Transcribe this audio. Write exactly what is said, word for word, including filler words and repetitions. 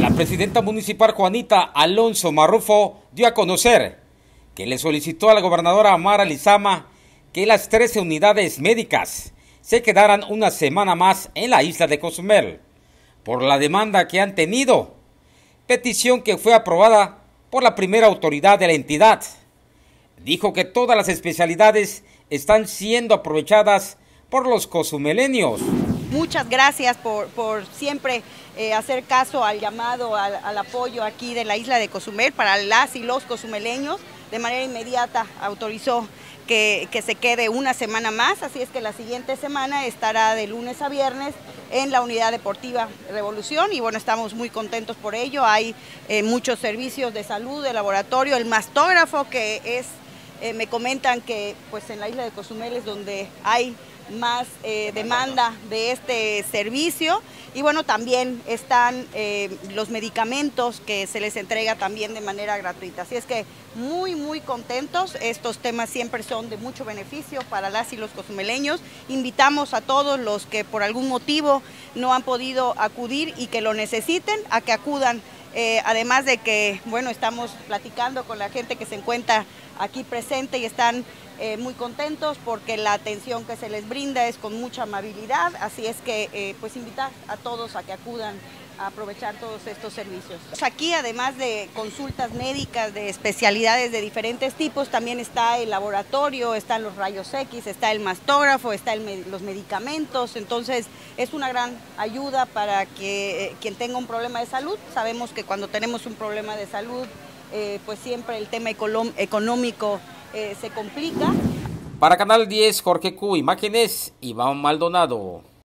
La presidenta municipal Juanita Alonso Marrufo dio a conocer que le solicitó a la gobernadora Amara Lizama que las trece unidades médicas se quedaran una semana más en la isla de Cozumel por la demanda que han tenido, petición que fue aprobada por la primera autoridad de la entidad. Dijo que todas las especialidades están siendo aprovechadas por los cozumeleños. Muchas gracias por, por siempre eh, hacer caso al llamado, al, al apoyo aquí de la isla de Cozumel para las y los cozumeleños. De manera inmediata autorizó que, que se quede una semana más, así es que la siguiente semana estará de lunes a viernes en la unidad deportiva Revolución y bueno, estamos muy contentos por ello. Hay eh, muchos servicios de salud, de laboratorio, el mastógrafo que es, eh, me comentan que pues en la isla de Cozumel es donde hay más eh, demanda de este servicio y bueno, también están eh, los medicamentos que se les entrega también de manera gratuita. Así es que muy, muy contentos. Estos temas siempre son de mucho beneficio para las y los cozumeleños. Invitamos a todos los que por algún motivo no han podido acudir y que lo necesiten a que acudan. Eh, además de que, bueno, estamos platicando con la gente que se encuentra aquí presente y están eh, muy contentos porque la atención que se les brinda es con mucha amabilidad, así es que, eh, pues, invitar a todos a que acudan a aprovechar todos estos servicios. Aquí, además de consultas médicas, de especialidades de diferentes tipos, también está el laboratorio, están los rayos X, está el mastógrafo, están med los medicamentos, entonces es una gran ayuda para que eh, quien tenga un problema de salud. Sabemos que cuando tenemos un problema de salud, eh, pues siempre el tema económico eh, se complica. Para Canal diez, Jorge Q., imágenes Iván Maldonado.